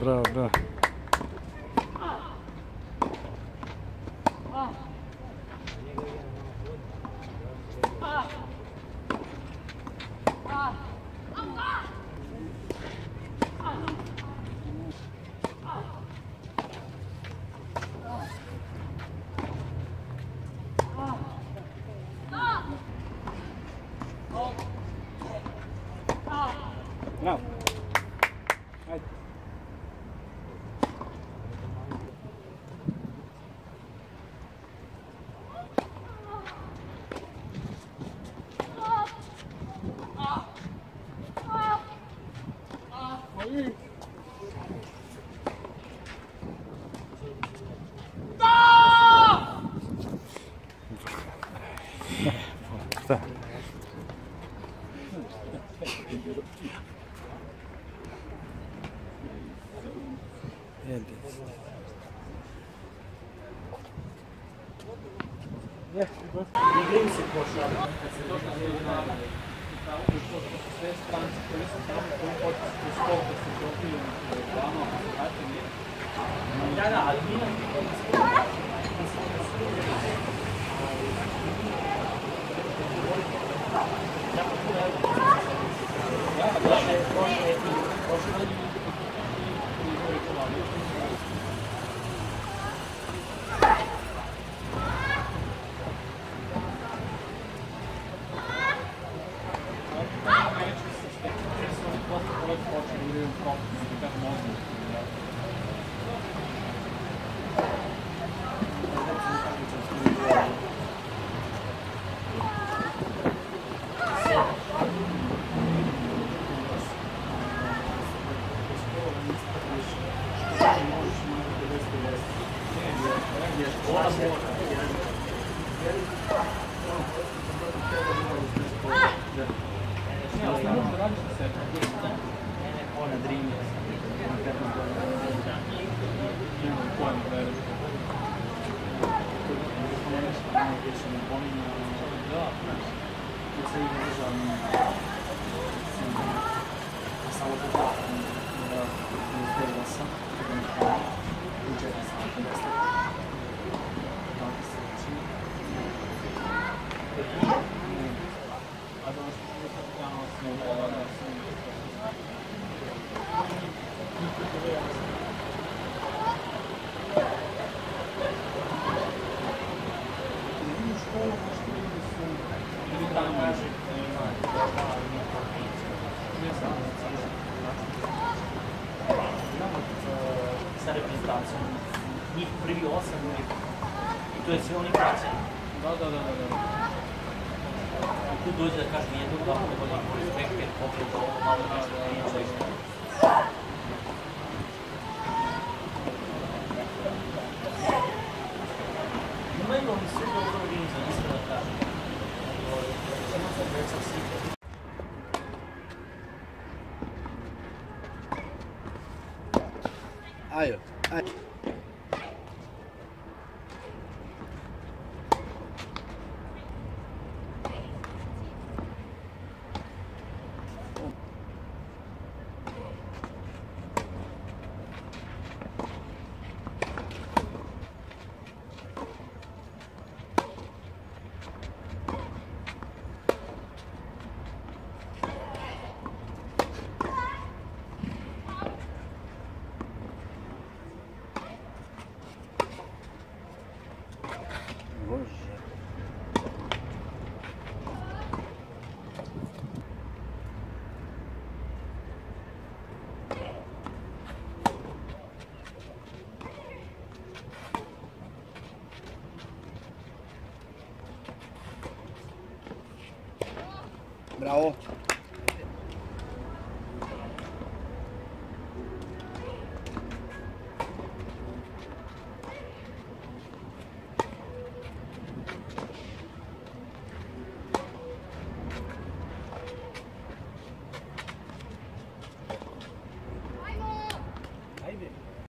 Браво, браво. Или там даже, не знаю, njih prvi 8 nekako. I to je sve oni praćeni. Da. I tu dođe da kažem jednog dana da volim koji spekter pogleda ovo malo nešto priče. Imaju oni sve dobro organizam, nisam da kažem. Ima sam veća sviđa. Ayo, ayo. Bravo.